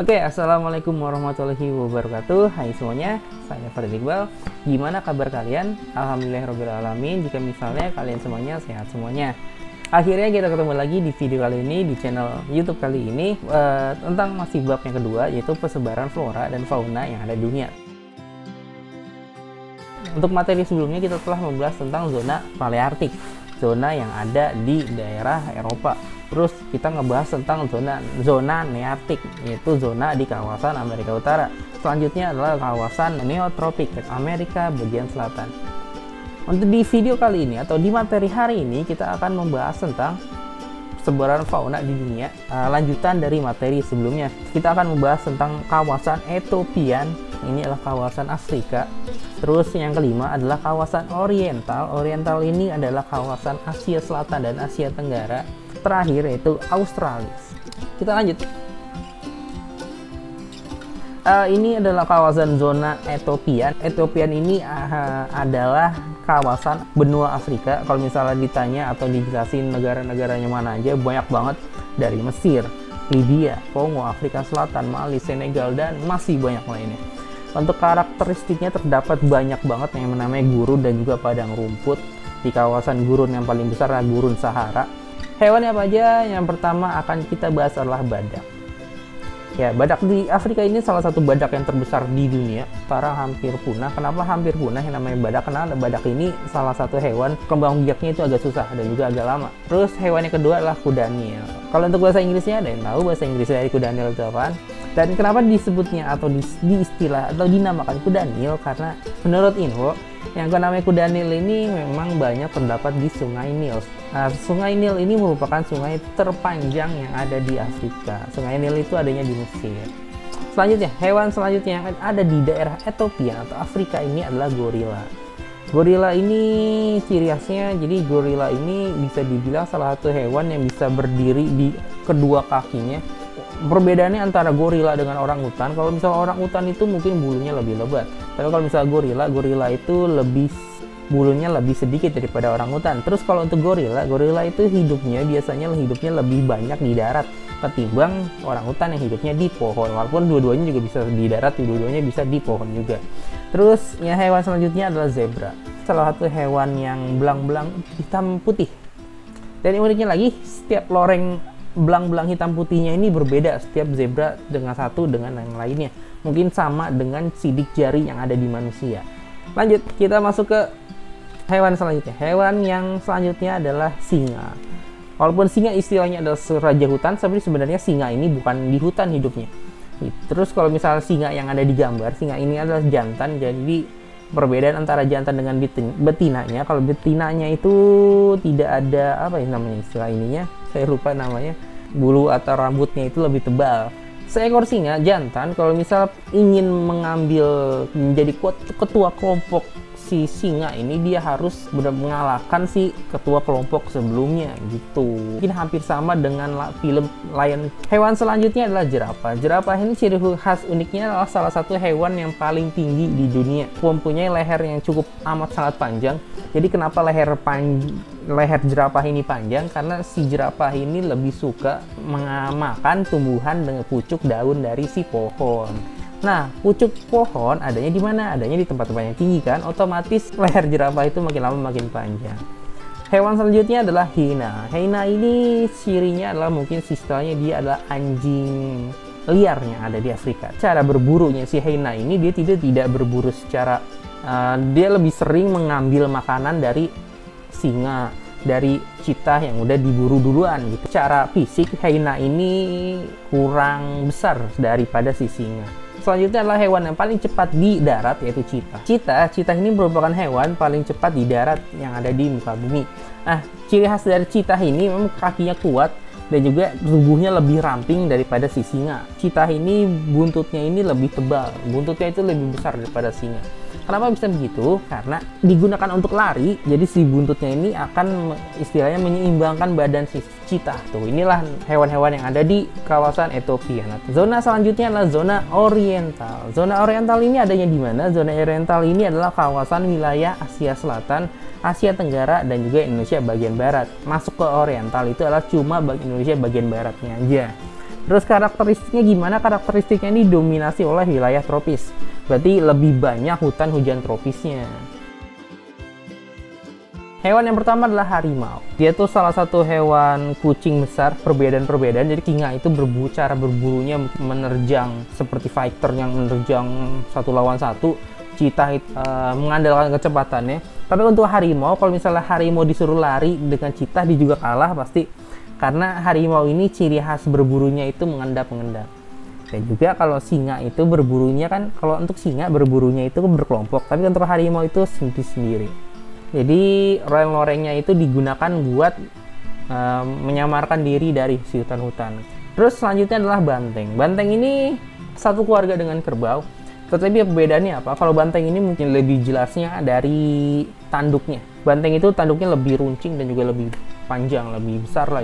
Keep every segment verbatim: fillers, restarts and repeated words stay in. Oke, assalamualaikum warahmatullahi wabarakatuh. Hai semuanya, saya Ferdinand. Gimana kabar kalian? Alhamdulillahirobbilalamin. Jika misalnya kalian semuanya sehat semuanya. Akhirnya kita ketemu lagi di video kali ini di channel YouTube kali ini uh, tentang masih bab yang kedua, yaitu persebaran flora dan fauna yang ada di dunia. Untuk materi sebelumnya kita telah membahas tentang zona Paleartik, zona yang ada di daerah Eropa. Terus kita ngebahas tentang zona zona Neatik, yaitu zona di kawasan Amerika Utara. Selanjutnya adalah kawasan Neotropik, Amerika bagian selatan. Untuk di video kali ini atau di materi hari ini kita akan membahas tentang persebaran fauna di dunia, lanjutan dari materi sebelumnya. Kita akan membahas tentang kawasan Ethiopian, ini adalah kawasan Afrika. Terus yang kelima adalah kawasan Oriental. Oriental ini adalah kawasan Asia Selatan dan Asia Tenggara. Terakhir yaitu Australis. Kita lanjut. Uh, ini adalah kawasan zona Ethiopian. Ethiopian ini uh, adalah kawasan benua Afrika. Kalau misalnya ditanya atau dijelasin negara-negaranya mana aja, banyak banget, dari Mesir, Libya, Kongo, Afrika Selatan, Mali, Senegal, dan masih banyak lainnya. Untuk karakteristiknya terdapat banyak banget yang namanya gurun dan juga padang rumput. Di kawasan gurun yang paling besar adalah gurun Sahara. Hewannya apa aja? Yang pertama akan kita bahas adalah badak. Ya, badak di Afrika ini salah satu badak yang terbesar di dunia. Sekarang hampir punah. Kenapa hampir punah yang namanya badak? Karena badak ini salah satu hewan kembang biaknya itu agak susah dan juga agak lama. Terus hewan yang kedua adalah kuda Nil. Kalau untuk bahasa Inggrisnya, ada yang tahu bahasa Inggris dari kuda Nil itu apaan? Dan kenapa disebutnya atau di, di istilah atau dinamakan kuda Nil? Karena menurut info, yang namanya kuda Nil ini memang banyak terdapat di Sungai Nil. Nah, Sungai Nil ini merupakan sungai terpanjang yang ada di Afrika. Sungai Nil itu adanya di Mesir. Selanjutnya, hewan selanjutnya yang ada di daerah Ethiopia atau Afrika ini adalah gorila. Gorila ini ciri khasnya, jadi gorila ini bisa dibilang salah satu hewan yang bisa berdiri di kedua kakinya. Perbedaannya antara gorila dengan orangutan, kalau misalnya orangutan itu mungkin bulunya lebih lebat, tapi kalau misalnya gorila, gorila itu lebih bulunya lebih sedikit daripada orangutan. Terus kalau untuk gorila, gorila itu hidupnya biasanya hidupnya lebih banyak di darat ketimbang orangutan yang hidupnya di pohon, walaupun dua-duanya juga bisa di darat, dua-duanya bisa di pohon juga. Terus ya, hewan selanjutnya adalah zebra, salah satu hewan yang belang-belang hitam putih. Dan yang uniknya lagi, setiap loreng belang-belang hitam putihnya ini berbeda setiap zebra dengan satu dengan yang lainnya, mungkin sama dengan sidik jari yang ada di manusia. Lanjut, kita masuk ke hewan selanjutnya. Hewan yang selanjutnya adalah singa. Walaupun singa istilahnya adalah raja hutan, tapi sebenarnya singa ini bukan di hutan hidupnya. Terus kalau misalnya singa yang ada di gambar, singa ini adalah jantan. Jadi perbedaan antara jantan dengan betinanya, kalau betinanya itu tidak ada apa yang namanya istilah ininya, saya lupa namanya, bulu atau rambutnya itu lebih tebal. Seekor singa jantan kalau misal ingin mengambil menjadi ketua kelompok si singa ini, dia harus benar mengalahkan si ketua kelompok sebelumnya gitu. Mungkin hampir sama dengan film Lion. Hewan selanjutnya adalah jerapah. Jerapah ini ciri khas uniknya adalah salah satu hewan yang paling tinggi di dunia, mempunyai leher yang cukup amat sangat panjang. Jadi kenapa leher panjang leher jerapah ini panjang? Karena si jerapah ini lebih suka makan tumbuhan dengan pucuk daun dari si pohon. Nah, pucuk pohon adanya di mana? Adanya di tempat-tempat yang tinggi kan? Otomatis leher jerapah itu makin lama makin panjang. Hewan selanjutnya adalah hyena. Hyena ini cirinya adalah mungkin istilahnya dia adalah anjing liarnya ada di Afrika. Cara berburunya si hyena ini, dia tidak tidak berburu secara uh, dia lebih sering mengambil makanan dari singa, dari cheetah yang udah diburu duluan gitu. Cara fisik hyena ini kurang besar daripada si singa. Selanjutnya adalah hewan yang paling cepat di darat, yaitu cheetah. Cheetah, cheetah ini merupakan hewan paling cepat di darat yang ada di muka bumi. Nah, ciri khas dari cheetah ini memang kakinya kuat dan juga tubuhnya lebih ramping daripada si singa. Cheetah ini buntutnya ini lebih tebal, buntutnya itu lebih besar daripada singa. Kenapa bisa begitu? Karena digunakan untuk lari, jadi si buntutnya ini akan istilahnya menyeimbangkan badan si cheetah. Tuh, inilah hewan-hewan yang ada di kawasan Ethiopia. Nah, zona selanjutnya adalah zona Oriental. Zona Oriental ini adanya di mana? Zona Oriental ini adalah kawasan wilayah Asia Selatan, Asia Tenggara, dan juga Indonesia bagian barat. Masuk ke Oriental itu adalah cuma bagi Indonesia bagian baratnya aja. Terus karakteristiknya gimana? Karakteristiknya ini dominasi oleh wilayah tropis. Berarti lebih banyak hutan hujan tropisnya. Hewan yang pertama adalah harimau. Dia tuh salah satu hewan kucing besar, perbedaan-perbedaan. Jadi kinga itu berburu, cara berburunya menerjang seperti fighter yang menerjang satu lawan satu. Cheetah uh, mengandalkan kecepatannya. Tapi untuk harimau, kalau misalnya harimau disuruh lari dengan cheetah, dia juga kalah pasti. Karena harimau ini ciri khas berburunya itu mengendap-mengendap. Dan juga kalau singa itu berburunya kan, kalau untuk singa berburunya itu berkelompok. Tapi untuk harimau itu sendiri-sendiri. Jadi loreng-lorengnya itu digunakan buat uh, menyamarkan diri dari si hutan-hutan. Terus selanjutnya adalah banteng. Banteng ini satu keluarga dengan kerbau. Tetapi perbedaannya apa? Kalau banteng ini mungkin lebih jelasnya dari tanduknya. Banteng itu tanduknya lebih runcing dan juga lebih panjang, lebih besar lah.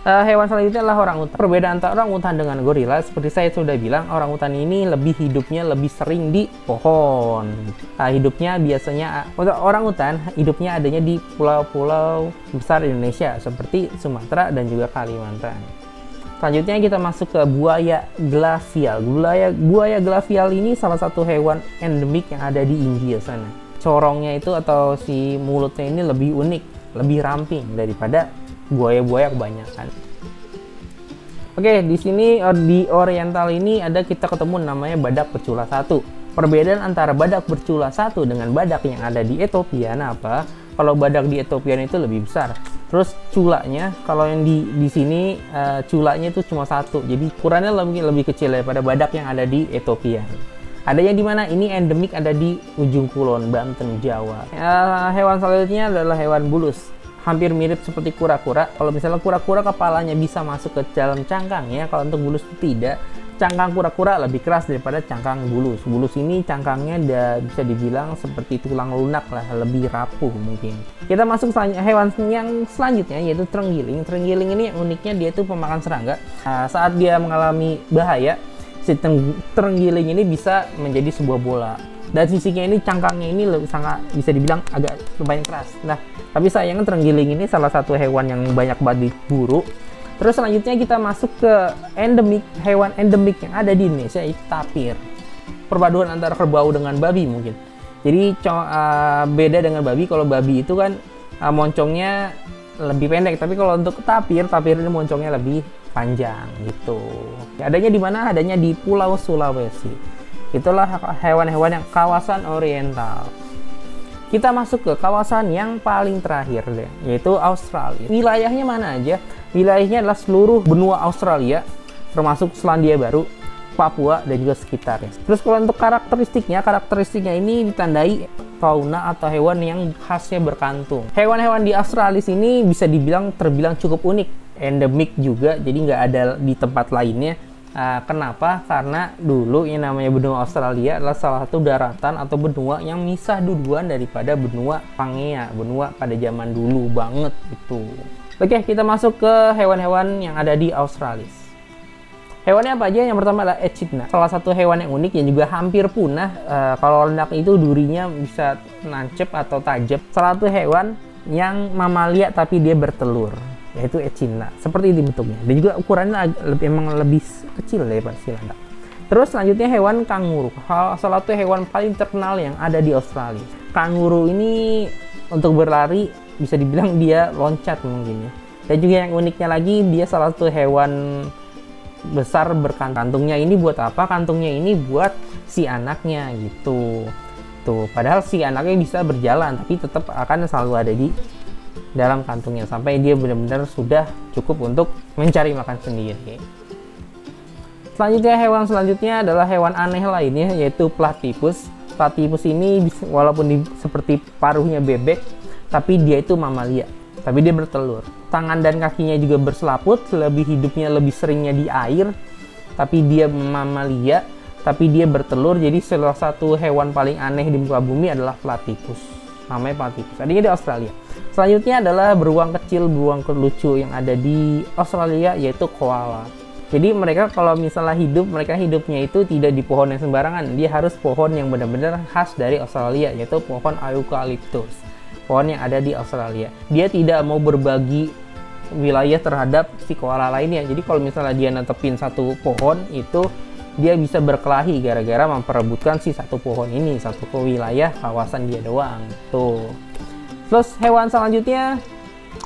Uh, hewan selanjutnya adalah orangutan. Perbedaan antara orangutan dengan gorila, seperti saya sudah bilang, orangutan ini lebih hidupnya lebih sering di pohon. Uh, hidupnya biasanya untuk uh, orangutan hidupnya adanya di pulau-pulau besar Indonesia seperti Sumatera dan juga Kalimantan. Selanjutnya kita masuk ke buaya glasial. Buaya buaya glasial ini salah satu hewan endemik yang ada di India sana. Corongnya itu atau si mulutnya ini lebih unik, lebih ramping daripada buaya-buaya kebanyakan. Oke, di sini di Oriental ini ada kita ketemu namanya badak bercula satu. Perbedaan antara badak bercula satu dengan badak yang ada di Ethiopian apa? Kalau badak di Ethiopian itu lebih besar. Terus culanya, kalau yang di di sini uh, culanya itu cuma satu. Jadi ukurannya lebih lebih kecil daripada badak yang ada di Ethiopian. Adanya di mana? Ini endemik ada di Ujung Kulon, Banten, Jawa. Uh, hewan selanjutnya adalah hewan bulus. Hampir mirip seperti kura-kura. Kalau misalnya kura-kura kepalanya bisa masuk ke dalam cangkangnya, kalau untuk bulus tidak. Cangkang kura-kura lebih keras daripada cangkang bulus. Bulus ini cangkangnya ada, bisa dibilang seperti tulang lunak lah, lebih rapuh mungkin. Kita masuk hewan yang selanjutnya yaitu trenggiling. Trenggiling ini uniknya dia itu pemakan serangga. Nah, saat dia mengalami bahaya, si trenggiling ini bisa menjadi sebuah bola. Dan fisiknya ini, cangkangnya ini lebih sangat bisa dibilang agak lumayan keras. Nah, tapi sayangnya trenggiling ini salah satu hewan yang banyak banget diburu. Terus selanjutnya kita masuk ke endemik, hewan endemik yang ada di Indonesia yaitu tapir. Perpaduan antara kerbau dengan babi mungkin. Jadi uh, beda dengan babi. Kalau babi itu kan uh, moncongnya lebih pendek, tapi kalau untuk tapir, tapir ini moncongnya lebih panjang gitu. Adanya di mana? Adanya di Pulau Sulawesi. Itulah hewan-hewan yang kawasan Oriental. Kita masuk ke kawasan yang paling terakhir deh, yaitu Australia. Wilayahnya mana aja? Wilayahnya adalah seluruh benua Australia, termasuk Selandia Baru, Papua, dan juga sekitarnya. Terus kalau untuk karakteristiknya, karakteristiknya ini ditandai fauna atau hewan yang khasnya berkantung. Hewan-hewan di Australis ini bisa dibilang terbilang cukup unik, endemik juga, jadi nggak ada di tempat lainnya. Uh, kenapa? Karena dulu yang namanya benua Australia adalah salah satu daratan atau benua yang misah duluan daripada benua Pangea, benua pada zaman dulu banget itu. Oke, kita masuk ke hewan-hewan yang ada di Australis. Hewannya apa aja? Yang pertama adalah Echidna, salah satu hewan yang unik yang juga hampir punah. Uh, kalau ledak itu durinya bisa nancep atau tajam. Salah satu hewan yang mamalia tapi dia bertelur, yaitu Echidna, seperti ini bentuknya dan juga ukurannya lebih, emang lebih kecil daripada Selandia. Terus selanjutnya hewan kanguru, salah satu hewan paling terkenal yang ada di Australia. Kanguru ini untuk berlari bisa dibilang dia loncat mungkin ya. Dan juga yang uniknya lagi, dia salah satu hewan besar berkantungnya. Ini buat apa? Kantungnya ini buat si anaknya gitu. Tuh, padahal si anaknya bisa berjalan tapi tetap akan selalu ada di dalam kantungnya sampai dia benar-benar sudah cukup untuk mencari makan sendiri. Selanjutnya hewan selanjutnya adalah hewan aneh lainnya yaitu platypus. Platypus ini walaupun di, seperti paruhnya bebek, tapi dia itu mamalia, tapi dia bertelur. Tangan dan kakinya juga berselaput, lebih hidupnya lebih seringnya di air, tapi dia mamalia, tapi dia bertelur. Jadi salah satu hewan paling aneh di muka bumi adalah platypus. Namanya platypus. Adanya di Australia. Selanjutnya adalah beruang kecil, beruang lucu yang ada di Australia yaitu koala. Jadi mereka kalau misalnya hidup, mereka hidupnya itu tidak di pohon yang sembarangan. Dia harus pohon yang benar-benar khas dari Australia, yaitu pohon Eucalyptus. Pohon yang ada di Australia. Dia tidak mau berbagi wilayah terhadap si koala lainnya. Jadi kalau misalnya dia netepin satu pohon itu, dia bisa berkelahi gara-gara memperebutkan si satu pohon ini, satu ke wilayah kawasan dia doang tuh. Terus hewan selanjutnya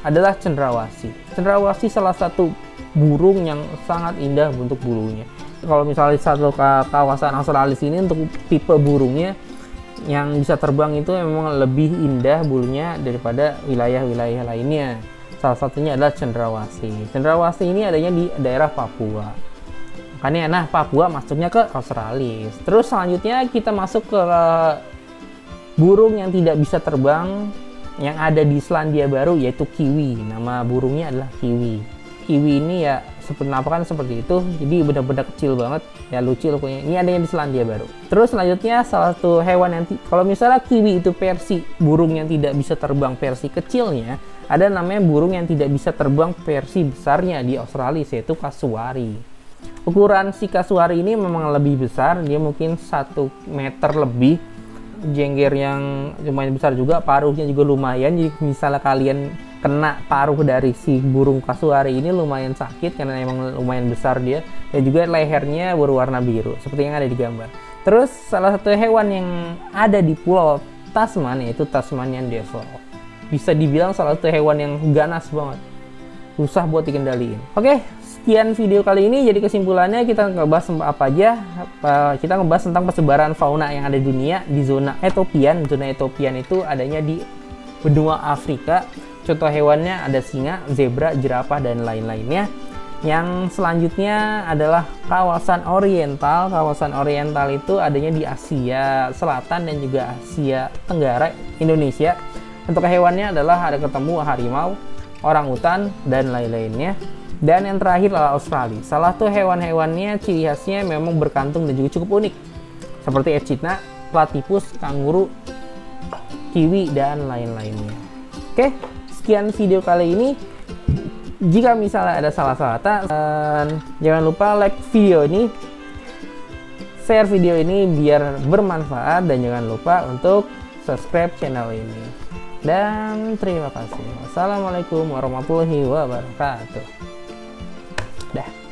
adalah cendrawasih. Cendrawasih salah satu burung yang sangat indah untuk bulunya. Kalau misalnya satu kawasan Australis ini untuk tipe burungnya yang bisa terbang itu memang lebih indah bulunya daripada wilayah-wilayah lainnya. Salah satunya adalah cendrawasih. Cendrawasih ini adanya di daerah Papua. Nah, Papua masuknya ke Australis. Terus selanjutnya kita masuk ke burung yang tidak bisa terbang yang ada di Selandia Baru, yaitu kiwi. Nama burungnya adalah kiwi. Kiwi ini ya penampakan seperti itu, jadi benar-benar kecil banget, ya lucu pokoknya. Ini adanya di Selandia Baru. Terus selanjutnya salah satu hewan yang kalau misalnya kiwi itu versi burung yang tidak bisa terbang versi kecilnya, ada namanya burung yang tidak bisa terbang versi besarnya di Australia, yaitu kasuari. Ukuran si kasuari ini memang lebih besar, dia mungkin satu meter lebih, jengger yang lumayan besar juga, paruhnya juga lumayan. Jadi misalnya kalian kena paruh dari si burung kasuari ini lumayan sakit karena emang lumayan besar dia, dan juga lehernya berwarna biru seperti yang ada di gambar. Terus salah satu hewan yang ada di pulau Tasman yaitu Tasmanian Devil. Bisa dibilang salah satu hewan yang ganas banget, susah buat dikendaliin. Oke, sekian video kali ini. Jadi kesimpulannya kita ngebahas apa aja? Kita ngebahas tentang persebaran fauna yang ada di dunia di zona Ethiopian. Zona Ethiopian itu adanya di benua Afrika. Contoh hewannya ada singa, zebra, jerapah, dan lain-lainnya. Yang selanjutnya adalah kawasan Oriental. Kawasan Oriental itu adanya di Asia Selatan dan juga Asia Tenggara, Indonesia. Untuk hewannya adalah ada ketemu harimau, orangutan, dan lain-lainnya. Dan yang terakhir adalah Australia. Salah satu hewan-hewannya ciri khasnya memang berkantung dan juga cukup unik, seperti echidna, platypus, kanguru, kiwi, dan lain-lainnya. Oke, sekian video kali ini. Jika misalnya ada salah-salah kata, jangan lupa like video ini, share video ini biar bermanfaat, dan jangan lupa untuk subscribe channel ini. Dan terima kasih. Wassalamualaikum warahmatullahi wabarakatuh. Dah.